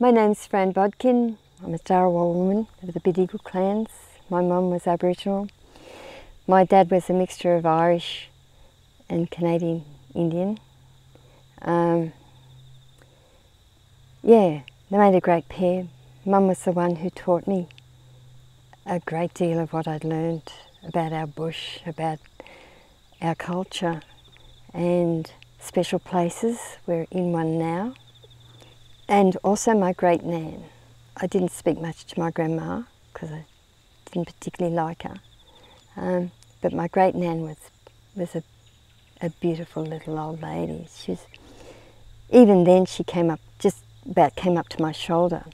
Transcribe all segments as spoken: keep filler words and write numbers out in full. My name's Fran Bodkin. I'm a Dharawal woman of the Bidiagal clans. My mum was Aboriginal. My dad was a mixture of Irish and Canadian Indian. Um, yeah, they made a great pair. Mum was the one who taught me a great deal of what I'd learned about our bush, about our culture and special places. We're in one now. And also my great nan. I didn't speak much to my grandma because I didn't particularly like her. Um, but my great nan was was a, a beautiful little old lady. She was, even then she came up, just about came up to my shoulder.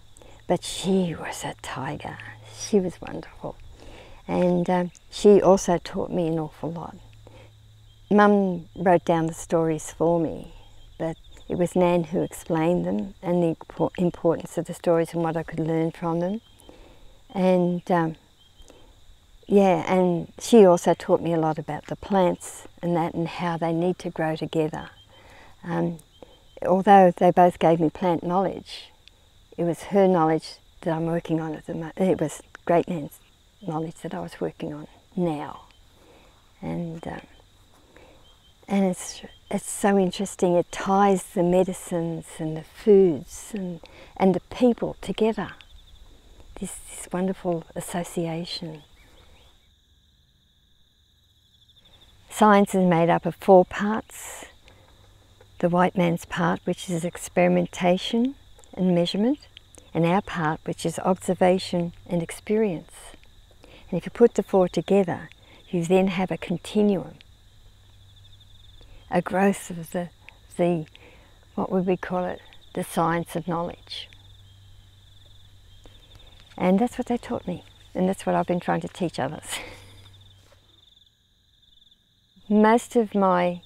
But she was a tiger. She was wonderful. And um, she also taught me an awful lot. Mum wrote down the stories for me, but it was Nan who explained them and the importance of the stories and what I could learn from them. And um, yeah, and she also taught me a lot about the plants and that and how they need to grow together. Um, although they both gave me plant knowledge, it was her knowledge that I'm working on at the moment. It was Great Nan's knowledge that I was working on now. And. Um, And it's, it's so interesting, it ties the medicines and the foods and, and the people together. This, this wonderful association. Science is made up of four parts. The white man's part, which is experimentation and measurement, and our part, which is observation and experience. And if you put the four together, you then have a continuum. A growth of the, the, what would we call it, the science of knowledge. And that's what they taught me, and that's what I've been trying to teach others. Most of my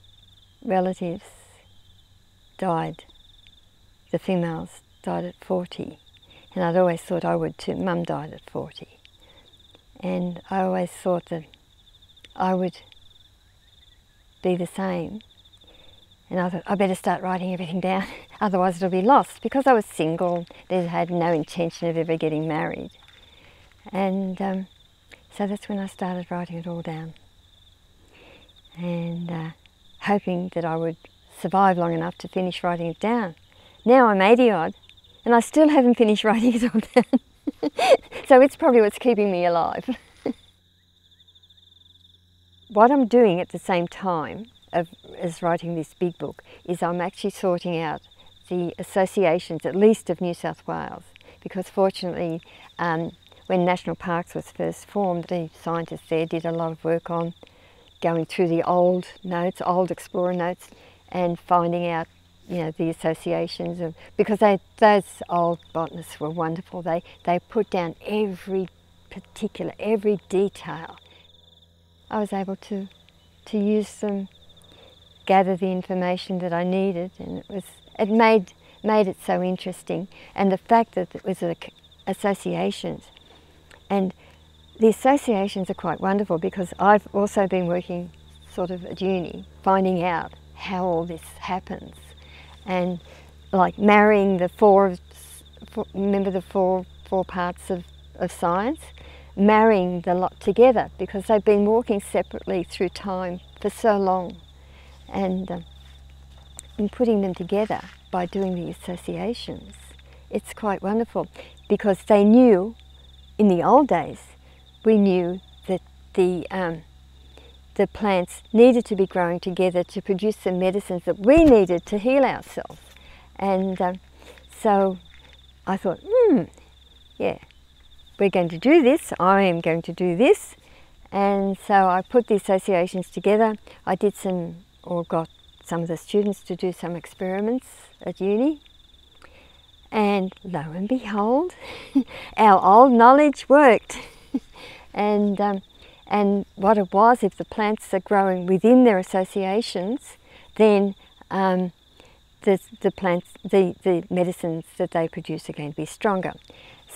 relatives died, the females died at forty, and I'd always thought I would too. Mum died at forty, and I always thought that I would be the same. And I thought, I better start writing everything down, otherwise it'll be lost. Because I was single, I had no intention of ever getting married. And um, so that's when I started writing it all down. And uh, hoping that I would survive long enough to finish writing it down. Now I'm eighty odd, and I still haven't finished writing it all down. So it's probably what's keeping me alive. What I'm doing at the same time of, as writing this big book is I'm actually sorting out the associations, at least of New South Wales, because fortunately um, when National Parks was first formed, the scientists there did a lot of work on going through the old notes, old explorer notes, and finding out, you know, the associations of, because they, those old botanists were wonderful. They, they put down every particular, every detail. I was able to, to use them, gather the information that I needed, and it was it made made it so interesting. And the fact that it was associations, and the associations are quite wonderful because I've also been working sort of at uni, finding out how all this happens, and like marrying the four, four remember the four four parts of, of science. Marrying the lot together because they've been walking separately through time for so long, and um, in putting them together by doing the associations, it's quite wonderful because they knew in the old days we knew that the um, the plants needed to be growing together to produce the medicines that we needed to heal ourselves, and um, so I thought, hmm, yeah. We're going to do this, I am going to do this. And so I put the associations together. I did some, or got some of the students to do some experiments at uni. And lo and behold, our old knowledge worked. and, um, and what it was, if the plants are growing within their associations, then um, the, the, plants, the, the medicines that they produce are going to be stronger.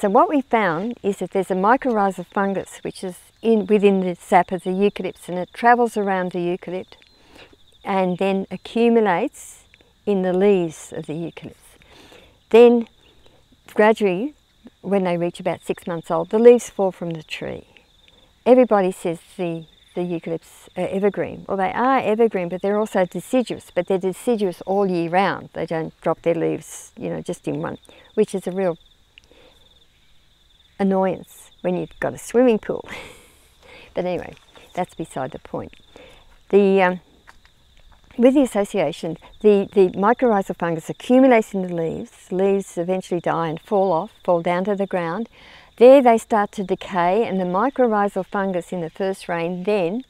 So what we found is that there's a mycorrhizal fungus which is in, within the sap of the eucalypts, and it travels around the eucalypt and then accumulates in the leaves of the eucalypts. Then gradually, when they reach about six months old, the leaves fall from the tree. Everybody says the, the eucalypts are evergreen. Well, they are evergreen, but they're also deciduous, but they're deciduous all year round. They don't drop their leaves, you know, just in one, which is a real annoyance when you've got a swimming pool. But anyway, that's beside the point. The, um, with the association, the, the mycorrhizal fungus accumulates in the leaves. Leaves eventually die and fall off, fall down to the ground. There they start to decay, and the mycorrhizal fungus in the first rain then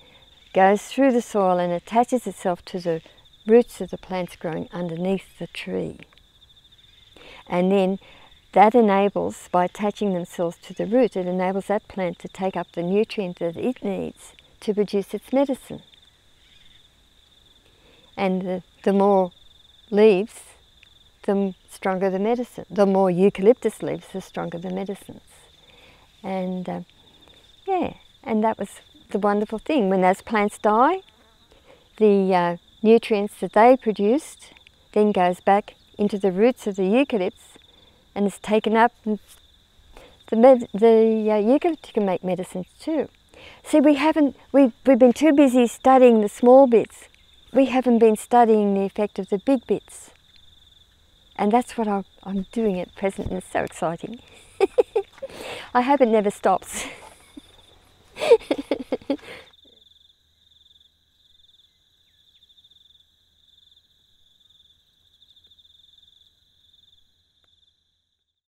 goes through the soil and attaches itself to the roots of the plants growing underneath the tree. And then that enables, by attaching themselves to the root, it enables that plant to take up the nutrient that it needs to produce its medicine. And the, the more leaves, the stronger the medicine. The more eucalyptus leaves, the stronger the medicines. And uh, yeah, and that was the wonderful thing. When those plants die, the uh, nutrients that they produced then goes back into the roots of the eucalypts and is taken up. And the med the uh, eucalypt can make medicines too. See, we haven't, we've, we've been too busy studying the small bits. We haven't been studying the effect of the big bits. And that's what I'm, I'm doing at present, and it's so exciting. I hope it never stops.